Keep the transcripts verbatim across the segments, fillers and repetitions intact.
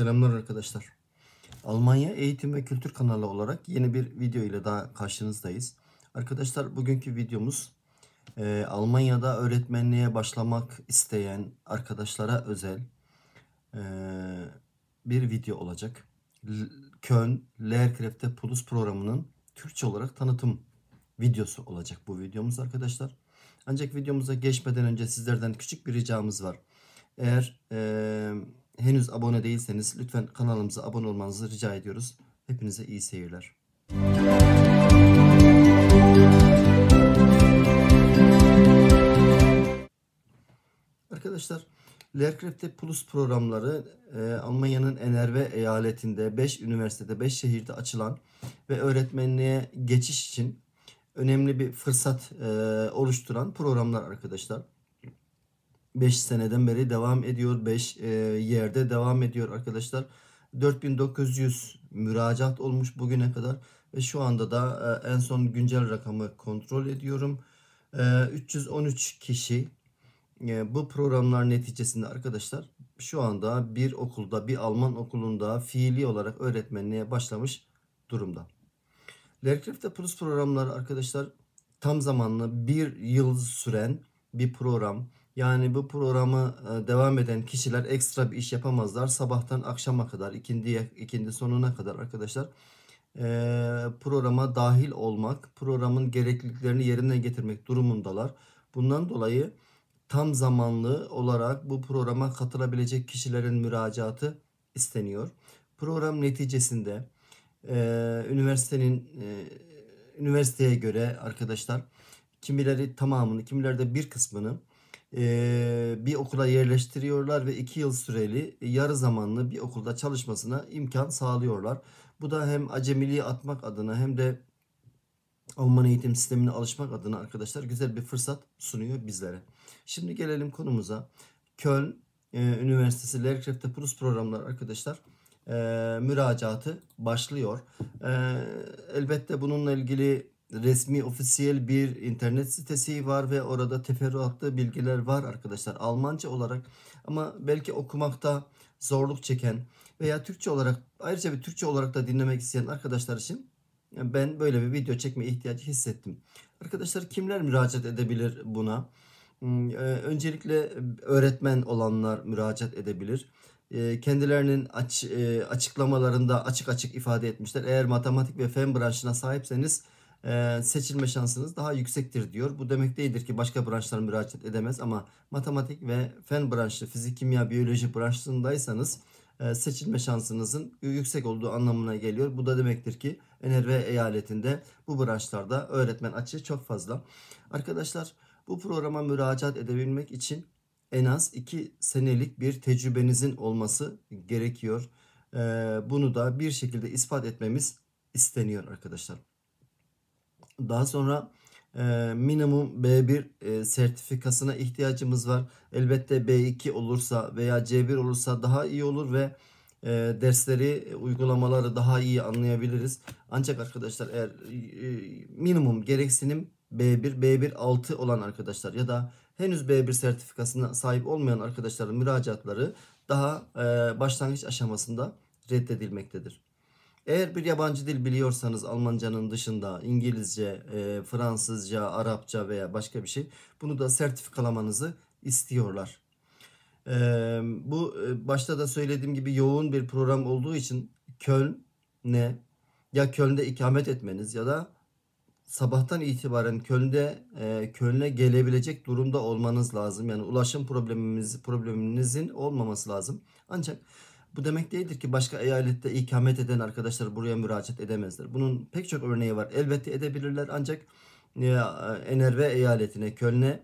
Selamlar arkadaşlar. Almanya Eğitim ve Kültür kanalı olarak yeni bir video ile daha karşınızdayız. Arkadaşlar bugünkü videomuz e, Almanya'da öğretmenliğe başlamak isteyen arkadaşlara özel e, bir video olacak. Köln Lehrkräfte Plus programının Türkçe olarak tanıtım videosu olacak bu videomuz arkadaşlar. Ancak videomuza geçmeden önce sizlerden küçük bir ricamız var. Eğer e, henüz abone değilseniz lütfen kanalımıza abone olmanızı rica ediyoruz. Hepinize iyi seyirler. Arkadaşlar, Lehrkräfte Plus programları e, Almanya'nın N R W eyaletinde beş üniversitede, beş şehirde açılan ve öğretmenliğe geçiş için önemli bir fırsat e, oluşturan programlar arkadaşlar. beş seneden beri devam ediyor. beş e, yerde devam ediyor arkadaşlar. dört bin dokuz yüz müracaat olmuş bugüne kadar. Ve şu anda da e, en son güncel rakamı kontrol ediyorum. E, üç yüz on üç kişi e, bu programlar neticesinde arkadaşlar şu anda bir okulda, bir Alman okulunda fiili olarak öğretmenliğe başlamış durumda. Lehrkräfte Plus programları arkadaşlar tam zamanlı bir yıl süren bir program. Yani bu programı devam eden kişiler ekstra bir iş yapamazlar. Sabahtan akşama kadar, ikindi, ikindi sonuna kadar arkadaşlar e, programa dahil olmak, programın gerekliliklerini yerine getirmek durumundalar. Bundan dolayı tam zamanlı olarak bu programa katılabilecek kişilerin müracaatı isteniyor. Program neticesinde e, üniversitenin e, üniversiteye göre arkadaşlar kimileri tamamını, kimileri de bir kısmını Ee, bir okula yerleştiriyorlar ve iki yıl süreli yarı zamanlı bir okulda çalışmasına imkan sağlıyorlar. Bu da hem acemiliği atmak adına hem de Alman eğitim sistemine alışmak adına arkadaşlar güzel bir fırsat sunuyor bizlere. Şimdi gelelim konumuza. Köln e, Üniversitesi Lehrkräfte Plus programları arkadaşlar e, müracaatı başlıyor. E, elbette bununla ilgili resmi, ofisiyel bir internet sitesi var ve orada teferruatlı bilgiler var arkadaşlar Almanca olarak, ama belki okumakta zorluk çeken veya Türkçe olarak, ayrıca bir Türkçe olarak da dinlemek isteyen arkadaşlar için ben böyle bir video çekme ihtiyacı hissettim. Arkadaşlar kimler müracaat edebilir buna? Öncelikle öğretmen olanlar müracaat edebilir. Kendilerinin açıklamalarında açık açık ifade etmişler. Eğer matematik ve fen branşına sahipseniz Ee, seçilme şansınız daha yüksektir diyor. Bu demek değildir ki başka branşlara müracaat edemez, ama matematik ve fen branşı, fizik, kimya, biyoloji branşındaysanız e, seçilme şansınızın yüksek olduğu anlamına geliyor. Bu da demektir ki N R W eyaletinde bu branşlarda öğretmen açığı çok fazla. Arkadaşlar bu programa müracaat edebilmek için en az iki senelik bir tecrübenizin olması gerekiyor. Ee, bunu da bir şekilde ispat etmemiz isteniyor arkadaşlar. Daha sonra e, minimum B bir e, sertifikasına ihtiyacımız var. Elbette B iki olursa veya C bir olursa daha iyi olur ve e, dersleri, e, uygulamaları daha iyi anlayabiliriz. Ancak arkadaşlar eğer e, minimum gereksinim B bir, B bir altı olan arkadaşlar ya da henüz B bir sertifikasına sahip olmayan arkadaşların müracaatları daha e, başlangıç aşamasında reddedilmektedir. Eğer bir yabancı dil biliyorsanız Almancanın dışında İngilizce, e, Fransızca, Arapça veya başka bir şey, bunu da sertifikalamanızı istiyorlar. E, bu e, başta da söylediğim gibi yoğun bir program olduğu için Köln'e, ya Köln'de ikamet etmeniz ya da sabahtan itibaren Köln'de e, Köln'e gelebilecek durumda olmanız lazım. Yani ulaşım problemimiz, probleminizin olmaması lazım. Ancak bu demek değildir ki başka eyalette ikamet eden arkadaşlar buraya müracaat edemezler. Bunun pek çok örneği var. Elbette edebilirler, ancak N R W eyaletine, Köln'e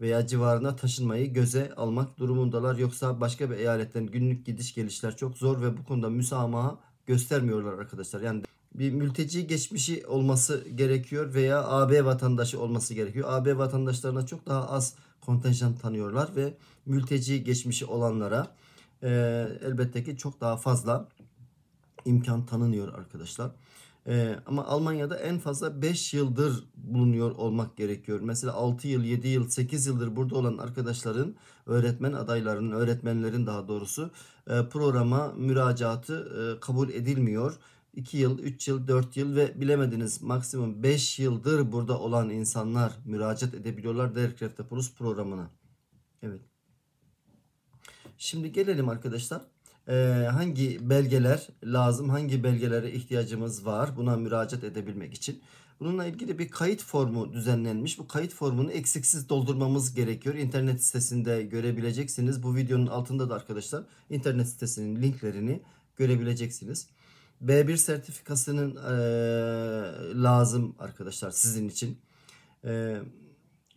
veya civarına taşınmayı göze almak durumundalar. Yoksa başka bir eyaletten günlük gidiş gelişler çok zor ve bu konuda müsamaha göstermiyorlar arkadaşlar. Yani bir mülteci geçmişi olması gerekiyor veya A B vatandaşı olması gerekiyor. A B vatandaşlarına çok daha az kontenjan tanıyorlar ve mülteci geçmişi olanlara Ee, elbette ki çok daha fazla imkan tanınıyor arkadaşlar. Ee, ama Almanya'da en fazla beş yıldır bulunuyor olmak gerekiyor. Mesela altı yıl, yedi yıl, sekiz yıldır burada olan arkadaşların, öğretmen adaylarının, öğretmenlerin daha doğrusu e, programa müracaatı e, kabul edilmiyor. iki yıl, üç yıl, dört yıl ve bilemediniz maksimum beş yıldır burada olan insanlar müracaat edebiliyorlar Lehrkräfte Plus programına. Evet. Şimdi gelelim arkadaşlar. Ee, hangi belgeler lazım, hangi belgelere ihtiyacımız var buna müracaat edebilmek için. Bununla ilgili bir kayıt formu düzenlenmiş. Bu kayıt formunu eksiksiz doldurmamız gerekiyor. İnternet sitesinde görebileceksiniz. Bu videonun altında da arkadaşlar internet sitesinin linklerini görebileceksiniz. B bir sertifikasının e, lazım arkadaşlar sizin için. E,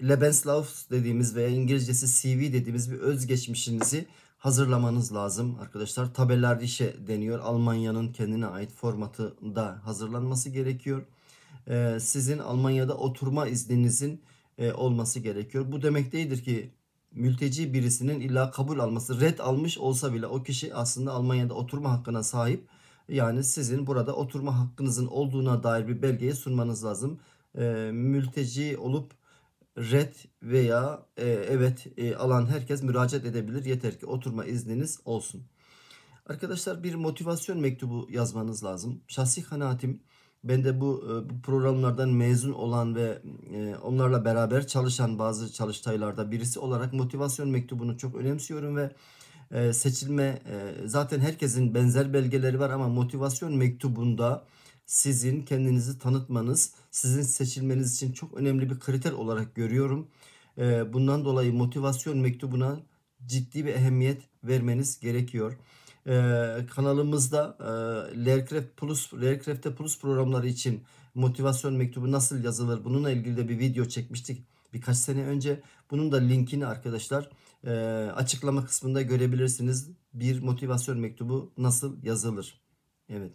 Lebenslauf dediğimiz veya İngilizcesi C V dediğimiz bir özgeçmişinizi hazırlamanız lazım arkadaşlar. Tabellardische deniyor. Almanya'nın kendine ait formatında hazırlanması gerekiyor. E, sizin Almanya'da oturma izninizin e, olması gerekiyor. Bu demek değildir ki mülteci birisinin illa kabul alması, red almış olsa bile o kişi aslında Almanya'da oturma hakkına sahip. Yani sizin burada oturma hakkınızın olduğuna dair bir belgeyi sunmanız lazım. E, mülteci olup red veya e, evet e, alan herkes müracaat edebilir. Yeter ki oturma izniniz olsun. Arkadaşlar bir motivasyon mektubu yazmanız lazım. Şahsi kanaatim, ben de bu, e, bu programlardan mezun olan ve e, onlarla beraber çalışan bazı çalıştaylarda birisi olarak motivasyon mektubunu çok önemsiyorum ve Ee, seçilme e, zaten herkesin benzer belgeleri var ama motivasyon mektubunda sizin kendinizi tanıtmanız, sizin seçilmeniz için çok önemli bir kriter olarak görüyorum. Ee, bundan dolayı motivasyon mektubuna ciddi bir ehemmiyet vermeniz gerekiyor. Ee, kanalımızda e, Lehrkräfte Plus, Lehrkräfte Plus programları için motivasyon mektubu nasıl yazılır bununla ilgili de bir video çekmiştik birkaç sene önce. Bunun da linkini arkadaşlar e, açıklama kısmında görebilirsiniz. Bir motivasyon mektubu nasıl yazılır? Evet.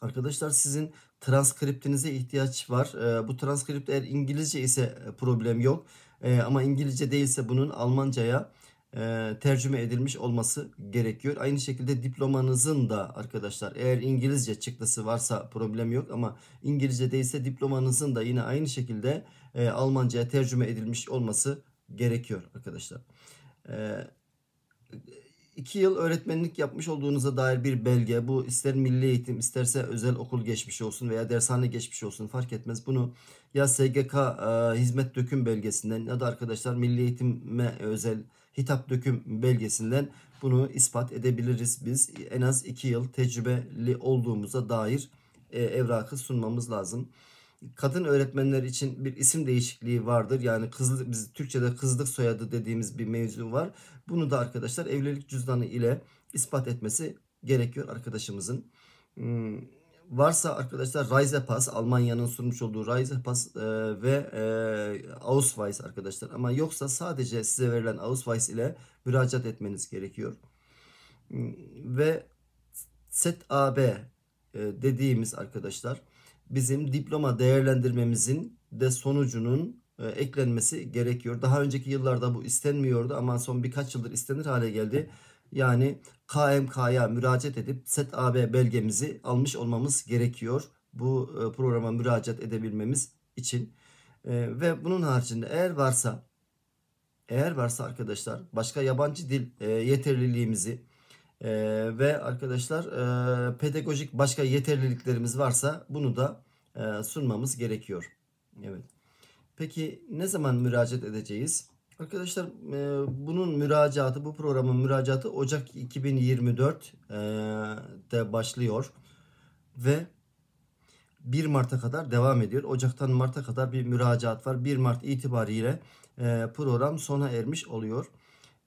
Arkadaşlar sizin transkriptinize ihtiyaç var. E, bu transkript eğer İngilizce ise problem yok. E, ama İngilizce değilse bunun Almanca'ya e, tercüme edilmiş olması gerekiyor. Aynı şekilde diplomanızın da arkadaşlar eğer İngilizce çıktısı varsa problem yok. Ama İngilizce değilse diplomanızın da yine aynı şekilde E, Almanca'ya tercüme edilmiş olması gerekiyor arkadaşlar. E, iki yıl öğretmenlik yapmış olduğunuza dair bir belge. Bu ister milli eğitim isterse özel okul geçmişi olsun veya dershane geçmişi olsun fark etmez. Bunu ya S G K e, hizmet döküm belgesinden ya da arkadaşlar milli eğitime özel hitap döküm belgesinden bunu ispat edebiliriz biz. En az iki yıl tecrübeli olduğumuza dair e, evrakı sunmamız lazım. Kadın öğretmenler için bir isim değişikliği vardır. Yani kızlık, biz Türkçe'de kızlık soyadı dediğimiz bir mevzu var. Bunu da arkadaşlar evlilik cüzdanı ile ispat etmesi gerekiyor arkadaşımızın. Hmm, varsa arkadaşlar Reisepass, Almanya'nın sunmuş olduğu Reisepass e, ve e, Ausweis arkadaşlar. Ama yoksa sadece size verilen Ausweis ile müracaat etmeniz gerekiyor. Hmm, ve Z A B e, dediğimiz arkadaşlar bizim diploma değerlendirmemizin de sonucunun e, eklenmesi gerekiyor. Daha önceki yıllarda bu istenmiyordu ama son birkaç yıldır istenir hale geldi. Yani K M K'ya müracaat edip Z A B belgemizi almış olmamız gerekiyor. Bu e, programa müracaat edebilmemiz için. E, ve bunun haricinde eğer varsa, eğer varsa arkadaşlar başka yabancı dil e, yeterliliğimizi, Ee, ve arkadaşlar e, pedagojik başka yeterliliklerimiz varsa bunu da e, sunmamız gerekiyor. Evet. Peki ne zaman müracaat edeceğiz? Arkadaşlar e, bunun müracaatı, bu programın müracaatı Ocak iki bin yirmi dört'te e, başlıyor ve bir Mart'a kadar devam ediyor. Ocak'tan Mart'a kadar bir müracaat var. bir Mart itibariyle e, program sona ermiş oluyor.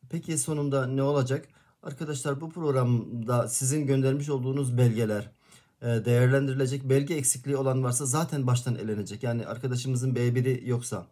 Peki sonunda ne olacak? Arkadaşlar bu programda sizin göndermiş olduğunuz belgeler değerlendirilecek. Belge eksikliği olan varsa zaten baştan elenecek. Yani arkadaşımızın B bir'i yoksa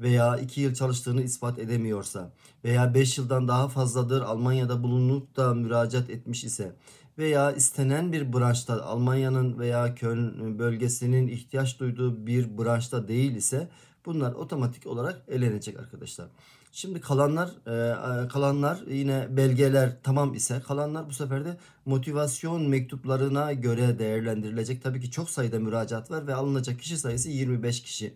veya iki yıl çalıştığını ispat edemiyorsa veya beş yıldan daha fazladır Almanya'da bulunup da müracaat etmiş ise veya istenen bir branşta Almanya'nın veya Köln bölgesinin ihtiyaç duyduğu bir branşta değil ise Bunlar otomatik olarak elenecek arkadaşlar. Şimdi kalanlar e, kalanlar yine belgeler tamam ise kalanlar bu sefer de motivasyon mektuplarına göre değerlendirilecek. Tabii ki çok sayıda müracaat var ve alınacak kişi sayısı yirmi beş kişi.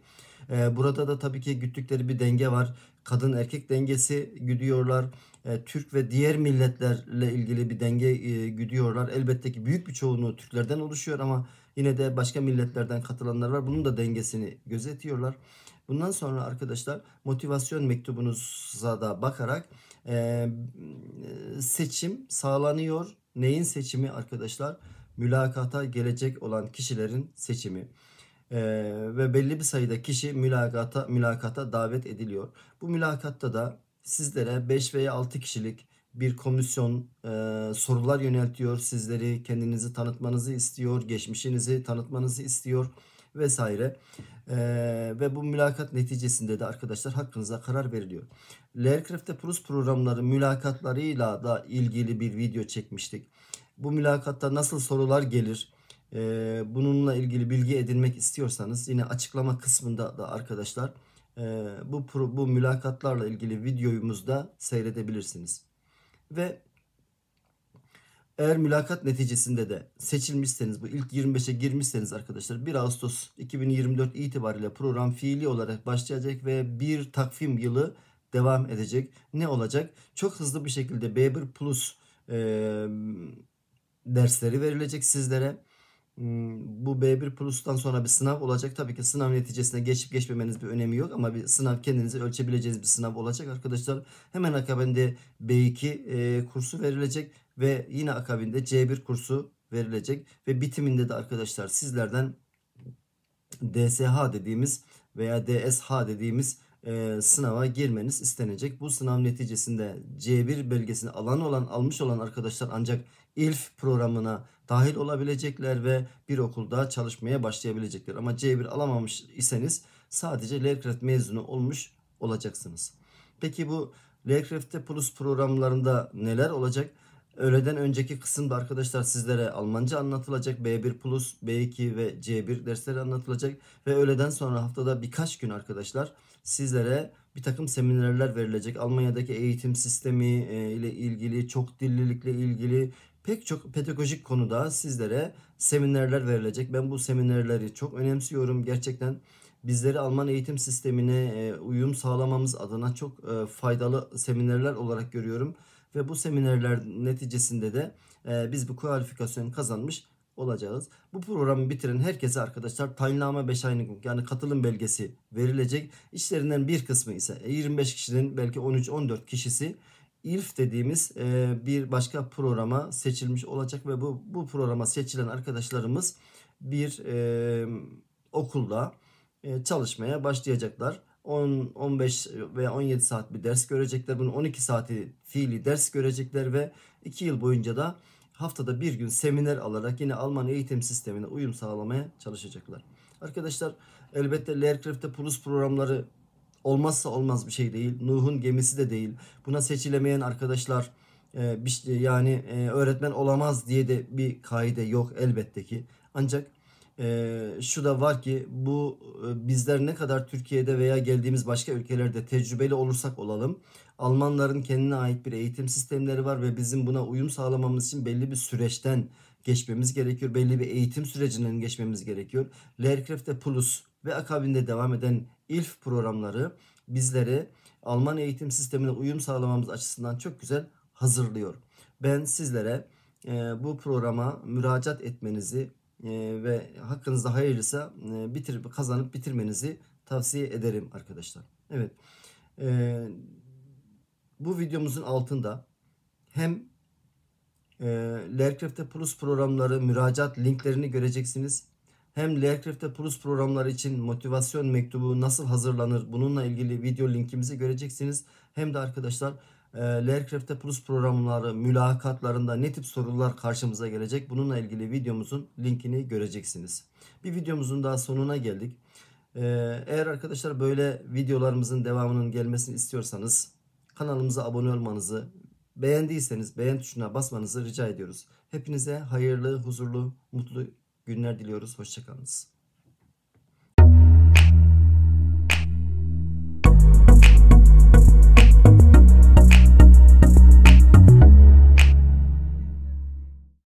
E, burada da tabii ki güttükleri bir denge var. Kadın erkek dengesi güdüyorlar. E, Türk ve diğer milletlerle ilgili bir denge e, güdüyorlar. Elbette ki büyük bir çoğunluğu Türklerden oluşuyor ama yine de başka milletlerden katılanlar var. Bunun da dengesini gözetiyorlar. Bundan sonra arkadaşlar motivasyon mektubunuza da bakarak e, seçim sağlanıyor. Neyin seçimi arkadaşlar? Mülakata gelecek olan kişilerin seçimi. E, ve belli bir sayıda kişi mülakata, mülakata davet ediliyor. Bu mülakatta da sizlere beş veya altı kişilik bir komisyon e, sorular yöneltiyor. Sizleri, kendinizi tanıtmanızı istiyor. Geçmişinizi tanıtmanızı istiyor. Vesaire. Ee, ve bu mülakat neticesinde de arkadaşlar hakkınıza karar veriliyor. Lehrkräfte Plus programları mülakatlarıyla da ilgili bir video çekmiştik. Bu mülakatta nasıl sorular gelir? Ee, bununla ilgili bilgi edinmek istiyorsanız yine açıklama kısmında da arkadaşlar e, bu, bu mülakatlarla ilgili videomuzda seyredebilirsiniz. Ve eğer mülakat neticesinde de seçilmişseniz, bu ilk yirmi beşe girmişseniz arkadaşlar bir Ağustos iki bin yirmi dört itibariyle program fiili olarak başlayacak ve bir takvim yılı devam edecek. Ne olacak? Çok hızlı bir şekilde B bir Plus e, dersleri verilecek sizlere. Bu B bir Plus'tan sonra bir sınav olacak. Tabii ki sınav neticesinde geçip geçmemeniz bir önemi yok ama bir sınav, kendinizi ölçebileceğiniz bir sınav olacak arkadaşlar. Hemen akabinde B iki e, kursu verilecek ve yine akabinde C bir kursu verilecek ve bitiminde de arkadaşlar sizlerden D S H dediğimiz veya D S H dediğimiz e, sınava girmeniz istenecek. Bu sınav neticesinde C bir belgesini alan olan almış olan arkadaşlar ancak İ L F programına dahil olabilecekler ve bir okulda çalışmaya başlayabilecekler. Ama C bir alamamış iseniz sadece Lehrkräfte mezunu olmuş olacaksınız. Peki bu Lehrkräfte Plus programlarında neler olacak? Öğleden önceki kısımda arkadaşlar sizlere Almanca anlatılacak. B bir Plus, B iki ve C bir dersleri anlatılacak. Ve öğleden sonra haftada birkaç gün arkadaşlar sizlere bir takım seminerler verilecek. Almanya'daki eğitim sistemi ile ilgili, çok dillilikle ilgili pek çok pedagojik konuda sizlere seminerler verilecek. Ben bu seminerleri çok önemsiyorum. Gerçekten bizleri Alman eğitim sistemine uyum sağlamamız adına çok faydalı seminerler olarak görüyorum. Ve bu seminerler neticesinde de e, biz bu kualifikasyonu kazanmış olacağız. Bu programı bitiren herkese arkadaşlar tayinlama beş aylık yani katılım belgesi verilecek. İçlerinden bir kısmı ise yirmi beş kişinin belki on üç on dört kişisi İ L F dediğimiz e, bir başka programa seçilmiş olacak. Ve bu, bu programa seçilen arkadaşlarımız bir e, okulda e, çalışmaya başlayacaklar. on on beş veya on yedi saat bir ders görecekler. Bunun on iki saati fiili ders görecekler ve iki yıl boyunca da haftada bir gün seminer alarak yine Alman eğitim sistemine uyum sağlamaya çalışacaklar. Arkadaşlar elbette Lehrkräfte Plus programları olmazsa olmaz bir şey değil. Nuh'un gemisi de değil. Buna seçilemeyen arkadaşlar yani öğretmen olamaz diye de bir kaide yok elbette ki. Ancak Ee, şu da var ki bu bizler ne kadar Türkiye'de veya geldiğimiz başka ülkelerde tecrübeli olursak olalım, Almanların kendine ait bir eğitim sistemleri var ve bizim buna uyum sağlamamız için belli bir süreçten geçmemiz gerekiyor. Belli bir eğitim sürecinden geçmemiz gerekiyor. Lehrkräfte Plus ve akabinde devam eden İ L F programları bizleri Alman eğitim sistemine uyum sağlamamız açısından çok güzel hazırlıyor. Ben sizlere e, bu programa müracaat etmenizi ve hakkınızda hayırlısa bitirip kazanıp bitirmenizi tavsiye ederim arkadaşlar. Evet. Ee, bu videomuzun altında hem e, Lehrkräfte Plus programları müracaat linklerini göreceksiniz. Hem Lehrkräfte Plus programları için motivasyon mektubu nasıl hazırlanır bununla ilgili video linkimizi göreceksiniz. Hem de arkadaşlar Lehrkräfte Plus programları mülakatlarında ne tip sorular karşımıza gelecek? Bununla ilgili videomuzun linkini göreceksiniz. Bir videomuzun daha sonuna geldik. Eğer arkadaşlar böyle videolarımızın devamının gelmesini istiyorsanız kanalımıza abone olmanızı, beğendiyseniz beğen tuşuna basmanızı rica ediyoruz. Hepinize hayırlı, huzurlu, mutlu günler diliyoruz. Hoşça kalınız.